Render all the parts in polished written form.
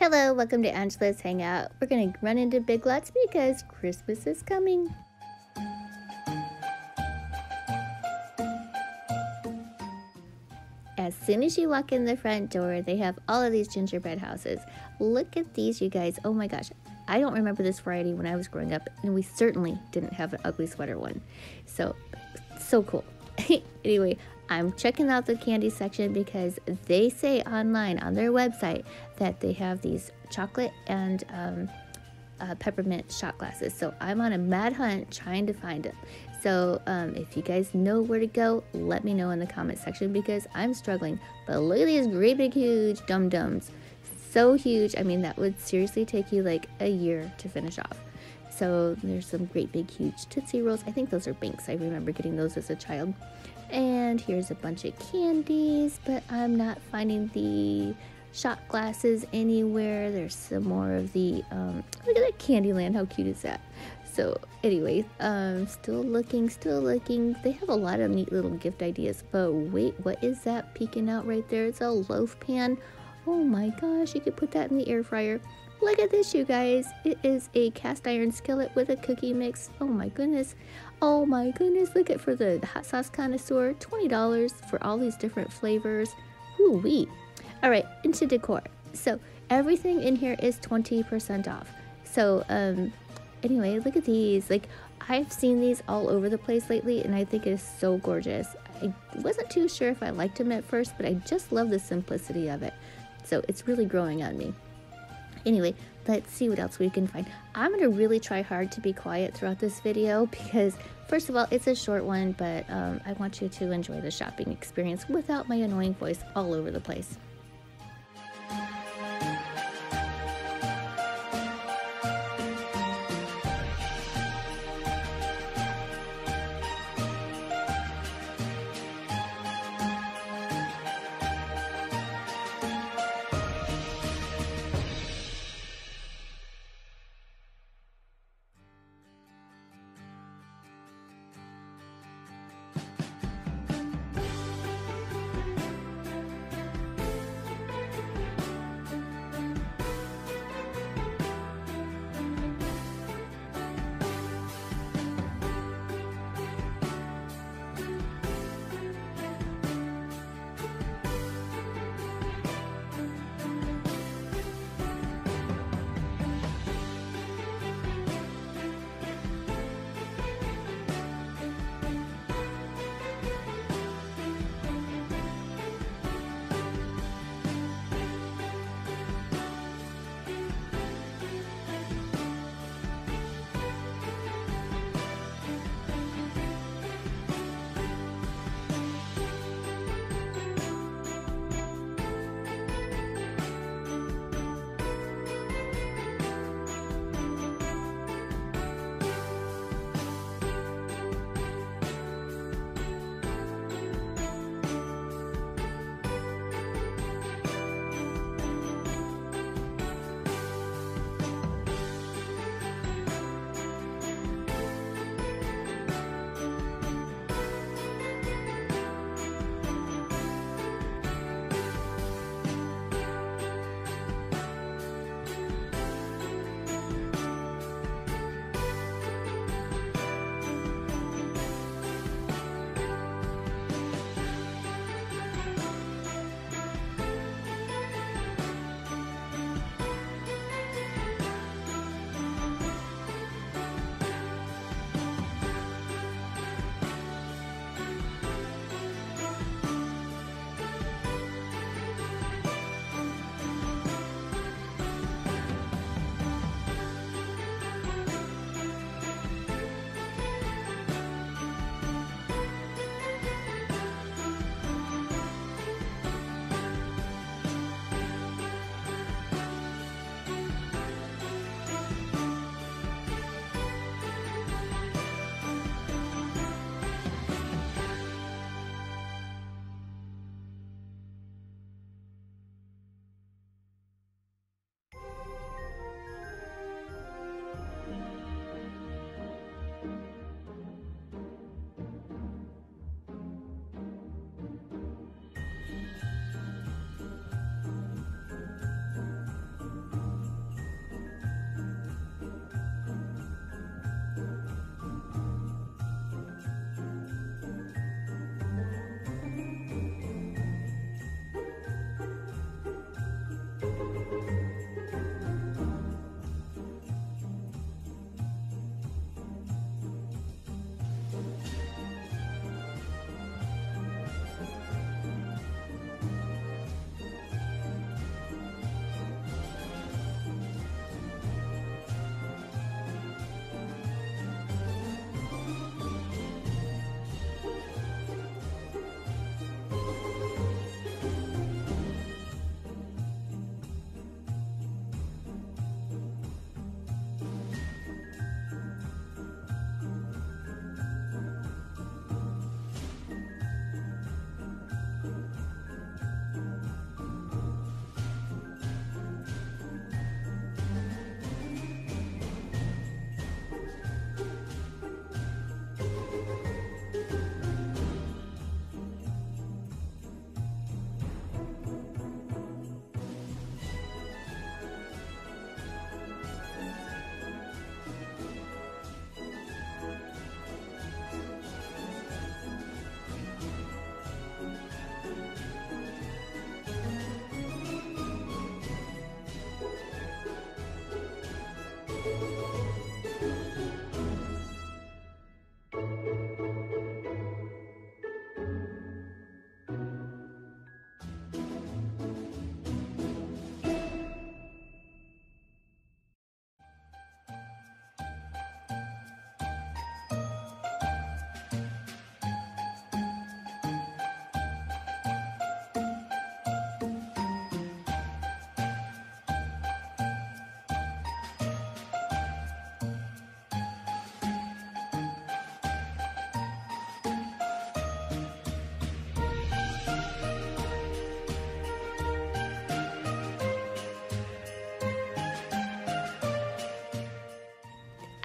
Hello, welcome to Angela's Hangout. We're gonna run into Big Lots because Christmas is coming. As soon as you walk in the front door, they have all of these gingerbread houses. Look at these, you guys. Oh my gosh. I don't remember this variety when I was growing up, and we certainly didn't have an ugly sweater one. So cool. Anyway, I'm checking out the candy section because they say online on their website that they have these chocolate and peppermint shot glasses. So I'm on a mad hunt trying to find them. So if you guys know where to go, let me know in the comment section because I'm struggling. But look at these great big huge dum-dums. So huge. I mean, that would seriously take you like a year to finish off. So there's some great big huge Tootsie Rolls. I think those are Binks. I remember getting those as a child. And here's a bunch of candies, but I'm not finding the shot glasses anywhere. There's some more of the, look at that Candyland. How cute is that? So anyway, still looking. They have a lot of neat little gift ideas, but wait, what is that peeking out right there? It's a loaf pan. Oh my gosh, you could put that in the air fryer. Look at this, you guys. It is a cast iron skillet with a cookie mix. Oh my goodness. Oh my goodness. Look at, for the hot sauce connoisseur, $20 for all these different flavors. Ooh wee. All right, into decor. So everything in here is 20% off. So anyway, look at these. Like, I've seen these all over the place lately, and I think it is so gorgeous. I wasn't too sure if I liked them at first, but I just love the simplicity of it. So it's really growing on me. Anyway, let's see what else we can find. I'm going to really try hard to be quiet throughout this video because, first of all, it's a short one, but I want you to enjoy the shopping experience without my annoying voice all over the place.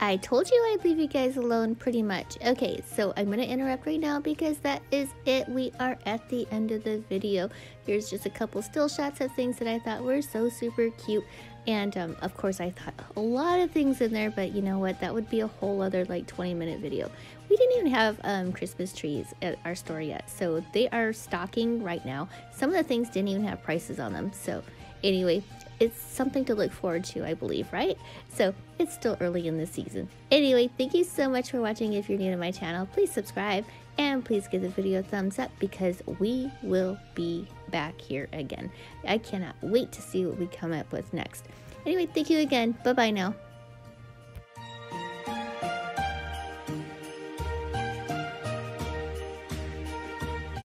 I told you I'd leave you guys alone pretty much. Okay, so I'm gonna interrupt right now because that is it. We are at the end of the video. Here's just a couple still shots of things that I thought were so super cute. And of course I thought a lot of things in there, but you know what, that would be a whole other like 20-minute video. We didn't even have Christmas trees at our store yet, so they are stocking right now. Some of the things didn't even have prices on them, so anyway, it's something to look forward to, I believe, right? So it's still early in the season. Anyway, thank you so much for watching. If you're new to my channel, please subscribe and please give the video a thumbs up because we will be back here again. I cannot wait to see what we come up with next. Anyway, thank you again. Bye-bye now.